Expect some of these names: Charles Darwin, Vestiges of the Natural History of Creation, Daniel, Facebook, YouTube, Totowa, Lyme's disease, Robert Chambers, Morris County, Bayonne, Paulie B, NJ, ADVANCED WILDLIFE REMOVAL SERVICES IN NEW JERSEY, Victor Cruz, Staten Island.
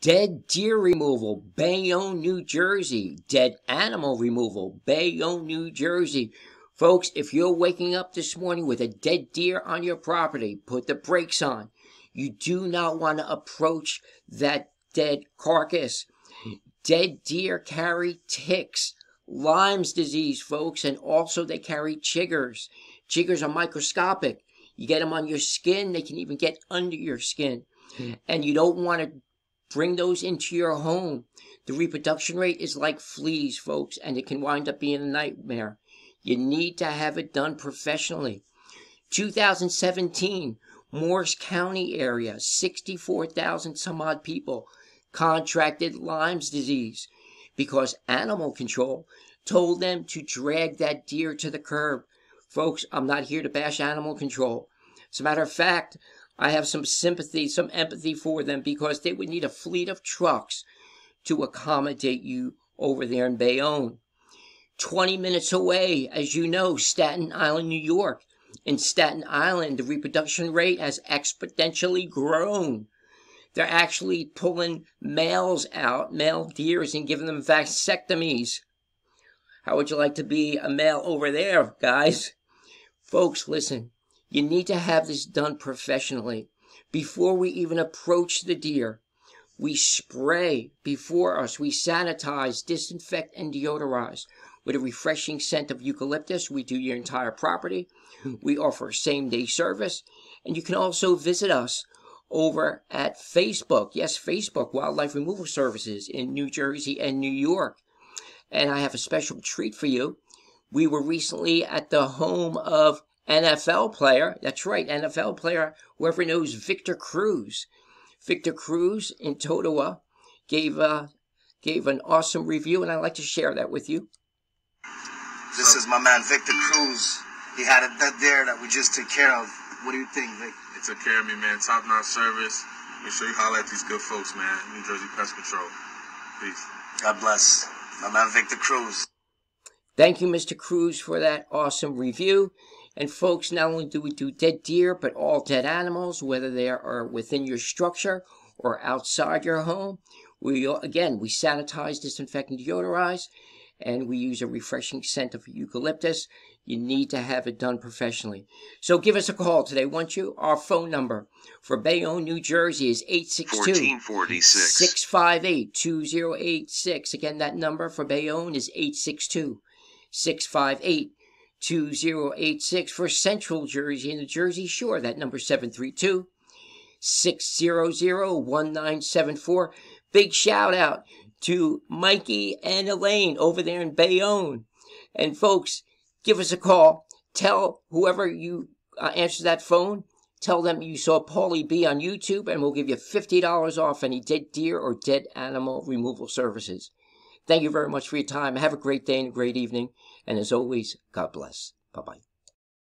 Dead deer removal, Bayonne, New Jersey. Dead animal removal, Bayonne, New Jersey. Folks, if you're waking up this morning with a dead deer on your property, put the brakes on. You do not want to approach that dead carcass. Dead deer carry ticks, Lyme's disease, folks, and also they carry chiggers. Chiggers are microscopic. You get them on your skin, they can even get under your skin. And you don't want to bring those into your home. The reproduction rate is like fleas, folks, and it can wind up being a nightmare. You need to have it done professionally. 2017, Morris County area, 64,000 some odd people contracted Lyme's disease because animal control told them to drag that deer to the curb. Folks, I'm not here to bash animal control. As a matter of fact, I have some sympathy, some empathy for them because they would need a fleet of trucks to accommodate you over there in Bayonne. 20 minutes away, as you know, Staten Island, New York. In Staten Island, the reproduction rate has exponentially grown. They're actually pulling males out, male deers, and giving them vasectomies. How would you like to be a male over there, guys? Folks, listen. You need to have this done professionally. Before we even approach the deer, we spray before us. We sanitize, disinfect, and deodorize. With a refreshing scent of eucalyptus, we do your entire property. We offer same-day service. And you can also visit us over at Facebook. Yes, Facebook, Wildlife Removal Services in New Jersey and New York. And I have a special treat for you. We were recently at the home of NFL player, that's right, NFL player, whoever knows, Victor Cruz. Victor Cruz in Totowa gave an awesome review, and I'd like to share that with you. This is my man, Victor Cruz. He had a dead deer that we just took care of. What do you think, Vic? It took care of me, man. Top-notch service. Make sure you holler at these good folks, man. New Jersey Pest Control. Peace. God bless. My man, Victor Cruz. Thank you, Mr. Cruz, for that awesome review. And folks, not only do we do dead deer, but all dead animals, whether they are within your structure or outside your home. Again, we sanitize, disinfect, and deodorize, and we use a refreshing scent of eucalyptus. You need to have it done professionally. So give us a call today, won't you? Our phone number for Bayonne, New Jersey is 862-658-2086. Again, that number for Bayonne is 862-658-2086. 2086 for Central Jersey and the Jersey Shore. That number 732-600-1974. Big shout out to Mikey and Elaine over there in Bayonne. And folks, give us a call. Tell whoever you answer that phone, tell them you saw Paulie B on YouTube, and we'll give you $50 off any dead deer or dead animal removal services. Thank you very much for your time. Have a great day and a great evening. And as always, God bless. Bye-bye.